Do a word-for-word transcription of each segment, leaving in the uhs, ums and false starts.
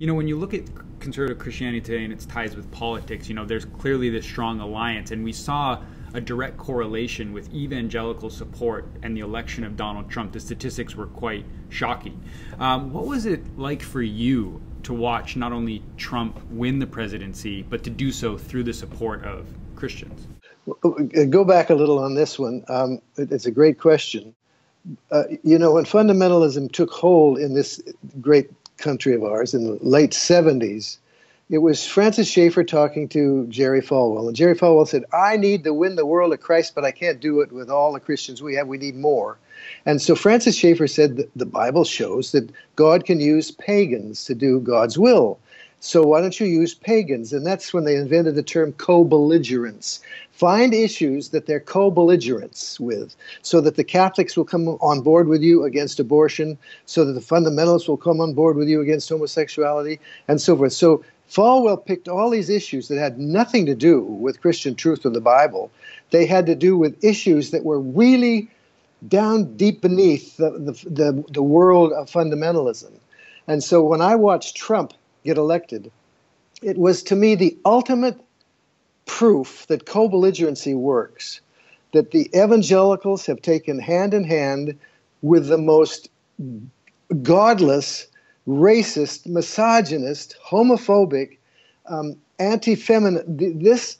You know, when you look at conservative Christianity today and its ties with politics, you know, there's clearly this strong alliance, and we saw a direct correlation with evangelical support and the election of Donald Trump. The statistics were quite shocking. Um, what was it like for you to watch not only Trump win the presidency, but to do so through the support of Christians? Go back a little on this one. Um, it's a great question. Uh, you know, when fundamentalism took hold in this great country of ours in the late seventies, it was Francis Schaeffer talking to Jerry Falwell. And Jerry Falwell said, I need to win the world of Christ, but I can't do it with all the Christians we have. We need more. And so Francis Schaeffer said that the Bible shows that God can use pagans to do God's will. So why don't you use pagans? And that's when they invented the term co-belligerents. Find issues that they're co-belligerents with, so that the Catholics will come on board with you against abortion, so that the fundamentalists will come on board with you against homosexuality, and so forth. So Falwell picked all these issues that had nothing to do with Christian truth or the Bible. They had to do with issues that were really down deep beneath the, the, the, the world of fundamentalism. And so when I watched Trump get elected, it was to me the ultimate proof that co-belligerency works, that the evangelicals have taken hand in hand with the most godless, racist, misogynist, homophobic, um, anti-feminine, this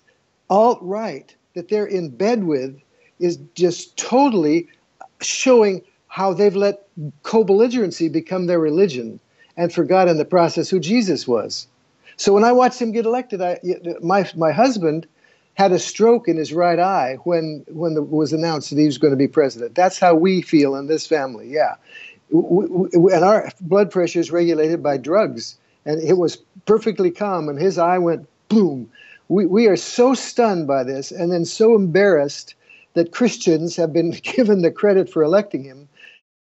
alt-right that they're in bed with is just totally showing how they've let co-belligerency become their religion, and forgot in the process who Jesus was. So when I watched him get elected, I, my, my husband had a stroke in his right eye when, when it was announced that he was going to be president. That's how we feel in this family, yeah. We, we, and our blood pressure is regulated by drugs, and it was perfectly calm, and his eye went boom. We, we are so stunned by this, and then so embarrassed that Christians have been given the credit for electing him,